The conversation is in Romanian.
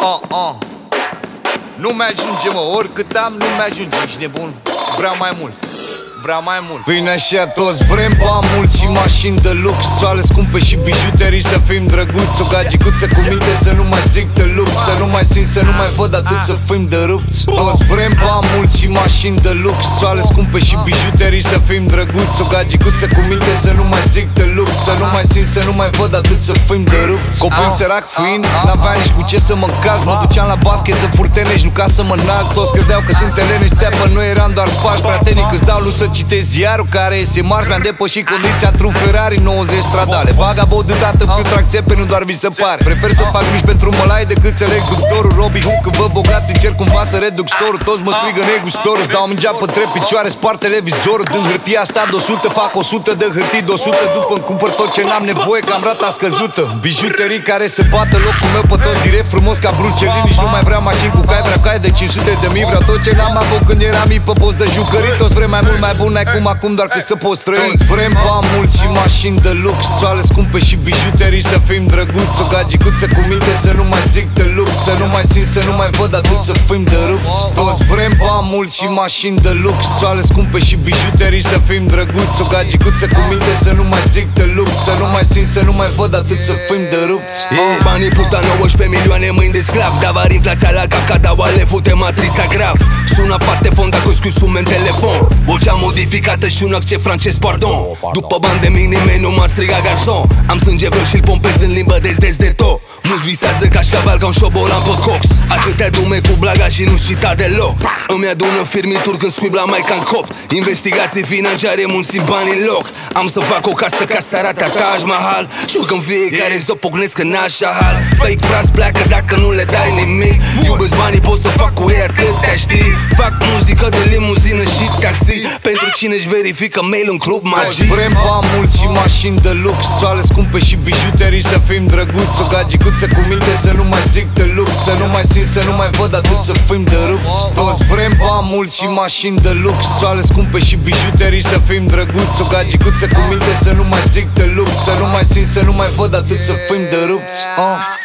Nu mi-ajunge, mă, oricât am, nu mi-ajunge, ești nebun. Vreau mai mult, vreau mai mult. Bine așa, toți vrem bani mulți și mașini de lux, țoale scumpe și bijuterii, să fim drăguți, o gagicuță cu minte, să nu mai zic de lux, să nu mai simt, să nu mai văd atât, să fim dărâpți. Toți vrem bani mulți și mașini de lux, țoale scumpe și bijuterii, să fim drăguți, o gagicuță cu minte, să nu mai zic de lux, să nu mai simt, să nu mai văd atât, să fim dărâpți. Copil sărac fiind, n-aveam nici cu ce să mă încalz, mă duceam la basket să fur tenești, nu ca să mă înalc. Toți credeau că sunt elene și seapă, noi eram doar sparși, bratenic, îți dau lui să citesc ziarul care iese marș. Mi-am depășit condiția într-un Ferrari 90 stradale. Vagabond îndată, fiu trag țepe, nu doar vi se pare. Prefer să fac griji pentru mălai decât să leg doctorul. Robin Hood, când vă bogați, încerc cumva să reduc store-ul. Toți mă strigă negustorul, îți dau mingea pe trei picioare, spart televizorul. Din hârtia asta de 100 fac 100 de hârtii de 100. După îmi cumpăr tot ce n-am nevoie, că am rata scăzută. Bijuterii care se bată locul meu pe tot direct, frumos ca Brucelin. Nici nu mai vreau mașini cu cai, vreau cai de 500 de mii. Vreau tot ce n-am avut când eram mic pe post de jucării. Toți vrem mai mult, mai bun, ai cum acum, doar că să poți trăi. Toți vrem bani mulți și mașini de lux, țoale scumpe și bijuterii, să fim drăguți, o gagicuță cu minte, să nu mai zic de lux, să nu mai simt, să nu mai văd atât, să fim dărâpți. Toți vrem bani mulți și mașini de lux, țoale scumpe și bijuterii, să fim drăguți, o gagicuță cu minte, să nu mai zic de lux, să nu mai simt, să nu mai văd atât, să fim dărâpți. Banii pluta 19 milioane mâini de sclav, davar inflația la cap, ca dau ale fute matrița grav. Suna parte fond dacă scu sume în telefon, vocea modificată și un accent francez, pardon. După bani de mic nimeni nu m-a strigat garson. Am sânge vreo și-l pompez în limbă des de tot. Mulți visează cașcaval ca un șobolan pot cox. Atâtea dume cu blaga și nu-și cita deloc. Îmi adună firmituri când scuib la maica în copt. Investigații financiare mulțim bani în loc. Am să fac o casă ca să arate a Taj Mahal. Știu că în fiecare zi o pocnesc în așa hal. Fake braț pleacă dacă nu le dai nimic. Iubesc banii, pot să fac cu ei atâtea, știi. Fac muzică de limuzină și taxi, pentru cine-și verifică mail în club magii. Vrem bani mulți și mașini de lux, țoale scumpe și bijuterii, să fim drăguți, o gagicuță cu minte, să nu mai zic de lux, să nu mai simt, să nu mai văd atât, să fim dărâpți. Toți vrem bani mulți și mașini de lux, țoale scumpe și bijuterii, să fim drăguți, o gagicuță cu minte, să nu mai zic de lux, să nu mai simt, să nu mai văd atât, să fim dărâpți.